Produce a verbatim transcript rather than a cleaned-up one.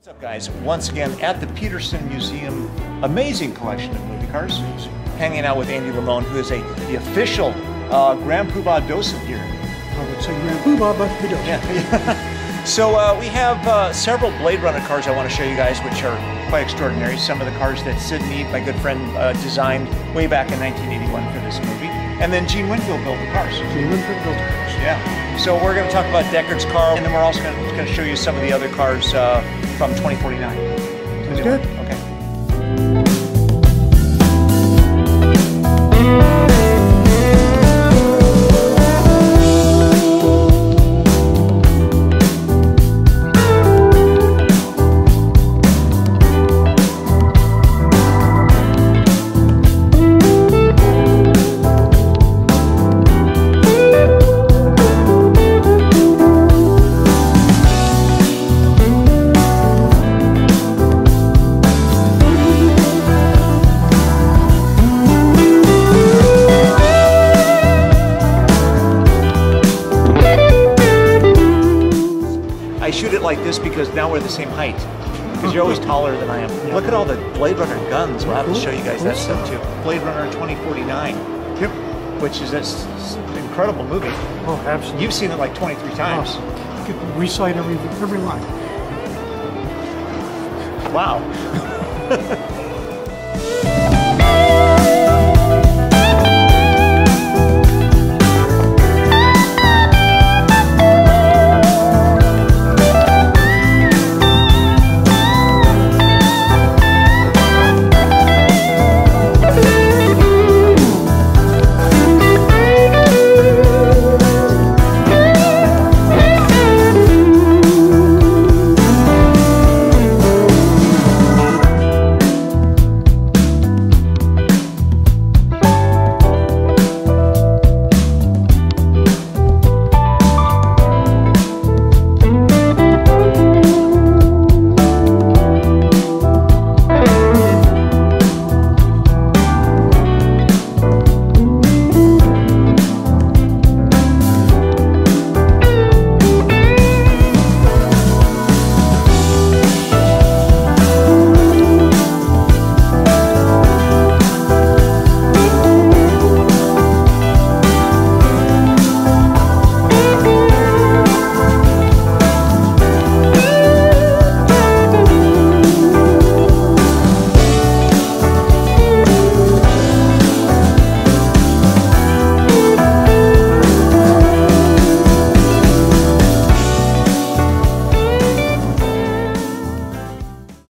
What's up, guys? Once again at the Peterson Museum, amazing collection of movie cars. Hanging out with Andy Lamone, who is a the official uh, Grand Poobah docent here. I would say Grand Poobah, but the docent. Yeah. So uh, we have uh, several Blade Runner cars I want to show you guys, which are quite extraordinary. Some of the cars that Syd Mead, my good friend, uh, designed way back in nineteen eighty-one for this movie. And then Gene Winfield built the cars. Gene Winfield built the cars. Yeah. So we're going to talk about Deckard's car, and then we're also going to show you some of the other cars uh, from twenty forty-nine. Sounds good. Okay. I shoot it like this because now we're the same height. Because you're always taller than I am. Yeah. Look at all the Blade Runner guns. We'll have to show you guys that stuff too. Blade Runner twenty forty-nine. Yep. Which is this incredible movie. Oh, absolutely. You've seen it like twenty-three times. Oh, you can recite every every line. Wow.